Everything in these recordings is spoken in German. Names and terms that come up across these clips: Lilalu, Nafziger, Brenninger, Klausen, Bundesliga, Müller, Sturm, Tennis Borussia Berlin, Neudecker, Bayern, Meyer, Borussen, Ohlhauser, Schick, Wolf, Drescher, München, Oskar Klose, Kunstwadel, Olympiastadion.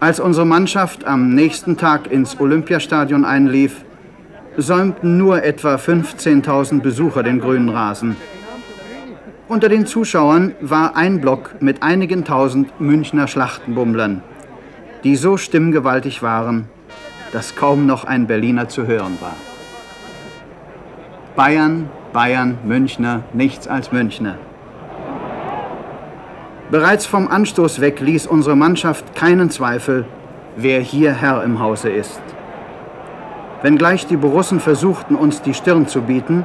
Als unsere Mannschaft am nächsten Tag ins Olympiastadion einlief, säumten nur etwa 15.000 Besucher den grünen Rasen. Unter den Zuschauern war ein Block mit einigen tausend Münchner Schlachtenbummlern, die so stimmgewaltig waren, dass kaum noch ein Berliner zu hören war. Bayern, Bayern, Münchner, nichts als Münchner. Bereits vom Anstoß weg ließ unsere Mannschaft keinen Zweifel, wer hier Herr im Hause ist. Wenngleich die Borussen versuchten, uns die Stirn zu bieten,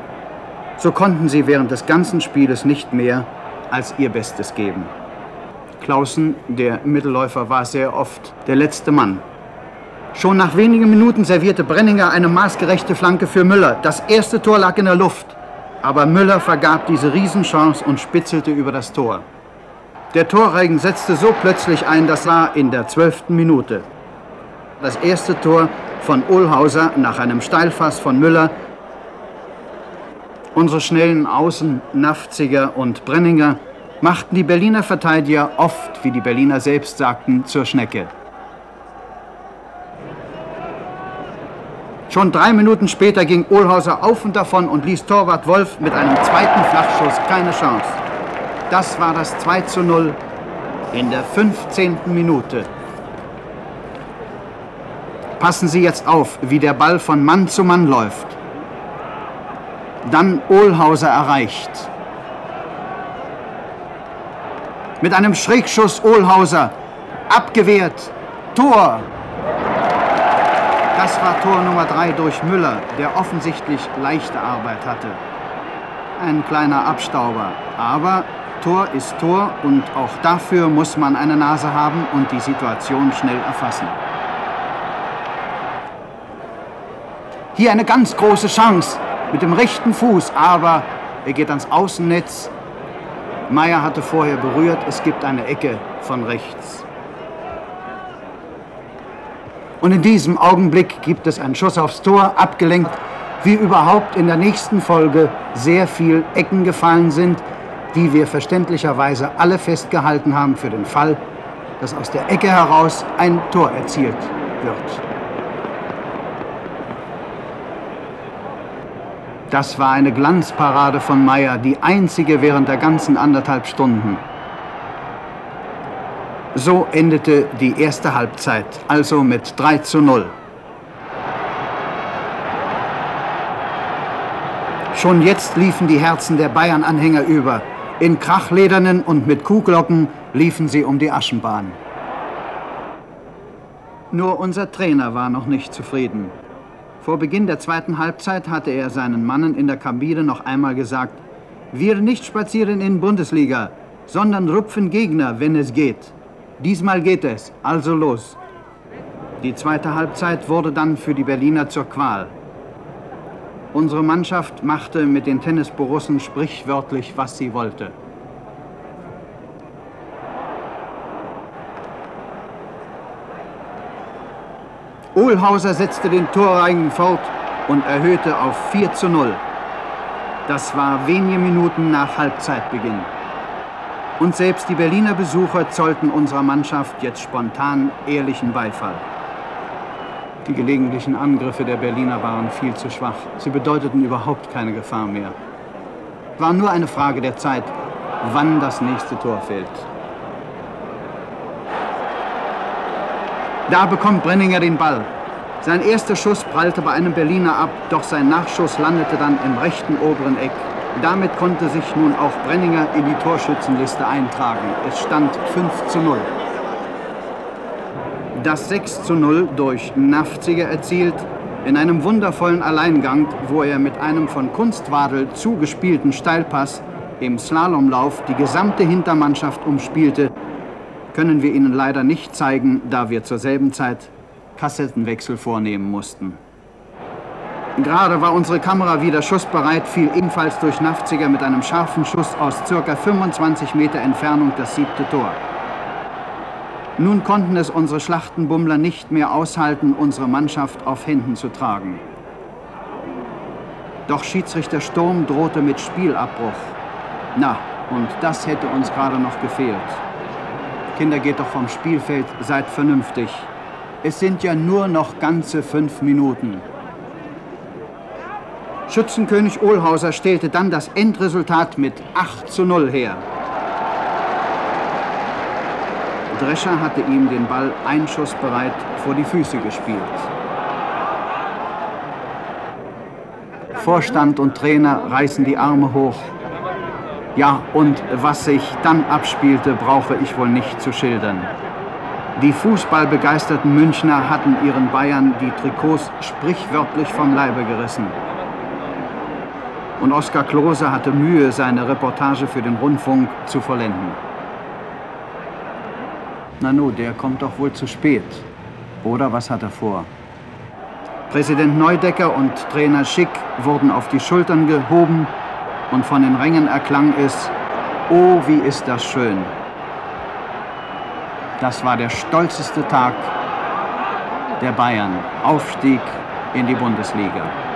so konnten sie während des ganzen Spieles nicht mehr als ihr Bestes geben. Klausen, der Mittelläufer, war sehr oft der letzte Mann. Schon nach wenigen Minuten servierte Brenninger eine maßgerechte Flanke für Müller. Das erste Tor lag in der Luft, aber Müller vergab diese Riesenchance und spitzelte über das Tor. Der Torregen setzte so plötzlich ein, das war in der 12. Minute. Das erste Tor von Ohlhauser nach einem Steilpass von Müller. Unsere schnellen Außen, Nafziger und Brenninger, machten die Berliner Verteidiger oft, wie die Berliner selbst sagten, zur Schnecke. Schon 3 Minuten später ging Ohlhauser auf und davon und ließ Torwart Wolf mit einem zweiten Flachschuss keine Chance. Das war das 2:0 in der 15. Minute. Passen Sie jetzt auf, wie der Ball von Mann zu Mann läuft. Dann Ohlhauser erreicht. Mit einem Schrägschuss Ohlhauser. Abgewehrt. Tor. Das war Tor Nummer 3 durch Müller, der offensichtlich leichte Arbeit hatte. Ein kleiner Abstauber. Aber Tor ist Tor und auch dafür muss man eine Nase haben und die Situation schnell erfassen. Hier eine ganz große Chance. Mit dem rechten Fuß, aber er geht ans Außennetz. Meyer hatte vorher berührt, es gibt eine Ecke von rechts. Und in diesem Augenblick gibt es einen Schuss aufs Tor, abgelenkt, wie überhaupt in der nächsten Folge sehr viel Ecken gefallen sind, die wir verständlicherweise alle festgehalten haben für den Fall, dass aus der Ecke heraus ein Tor erzielt wird. Das war eine Glanzparade von Meyer, die einzige während der ganzen 1,5 Stunden. So endete die erste Halbzeit, also mit 3:0. Schon jetzt liefen die Herzen der Bayern-Anhänger über. In Krachledernen und mit Kuhglocken liefen sie um die Aschenbahn. Nur unser Trainer war noch nicht zufrieden. Vor Beginn der zweiten Halbzeit hatte er seinen Mannen in der Kabine noch einmal gesagt, wir nicht spazieren in Bundesliga, sondern rupfen Gegner, wenn es geht. Diesmal geht es, also los. Die zweite Halbzeit wurde dann für die Berliner zur Qual. Unsere Mannschaft machte mit den Tennis-Borussen sprichwörtlich, was sie wollte. Ohlhauser setzte den Torreigen fort und erhöhte auf 4:0. Das war wenige Minuten nach Halbzeitbeginn. Und selbst die Berliner Besucher zollten unserer Mannschaft jetzt spontan ehrlichen Beifall. Die gelegentlichen Angriffe der Berliner waren viel zu schwach. Sie bedeuteten überhaupt keine Gefahr mehr. War nur eine Frage der Zeit, wann das nächste Tor fällt. Da bekommt Brenninger den Ball. Sein erster Schuss prallte bei einem Berliner ab, doch sein Nachschuss landete dann im rechten oberen Eck. Damit konnte sich nun auch Brenninger in die Torschützenliste eintragen. Es stand 5:0. Das 6:0 durch Nafziger erzielt, in einem wundervollen Alleingang, wo er mit einem von Kunstwadel zugespielten Steilpass im Slalomlauf die gesamte Hintermannschaft umspielte, können wir Ihnen leider nicht zeigen, da wir zur selben Zeit Kassettenwechsel vornehmen mussten. Gerade war unsere Kamera wieder schussbereit, fiel ebenfalls durch Nafziger mit einem scharfen Schuss aus ca. 25 Meter Entfernung das 7. Tor. Nun konnten es unsere Schlachtenbummler nicht mehr aushalten, unsere Mannschaft auf Händen zu tragen. Doch Schiedsrichter Sturm drohte mit Spielabbruch. Na, und das hätte uns gerade noch gefehlt. Kinder, geht doch vom Spielfeld, seid vernünftig. Es sind ja nur noch ganze 5 Minuten. Schützenkönig Ohlhauser stellte dann das Endresultat mit 8:0 her. Drescher hatte ihm den Ball einschussbereit vor die Füße gespielt. Vorstand und Trainer reißen die Arme hoch. Ja, und was sich dann abspielte, brauche ich wohl nicht zu schildern. Die fußballbegeisterten Münchner hatten ihren Bayern die Trikots sprichwörtlich vom Leibe gerissen. Und Oskar Klose hatte Mühe, seine Reportage für den Rundfunk zu vollenden. Nanu, der kommt doch wohl zu spät. Oder was hat er vor? Präsident Neudecker und Trainer Schick wurden auf die Schultern gehoben und von den Rängen erklang es: Oh, wie ist das schön. Das war der stolzeste Tag der Bayern. Aufstieg in die Bundesliga.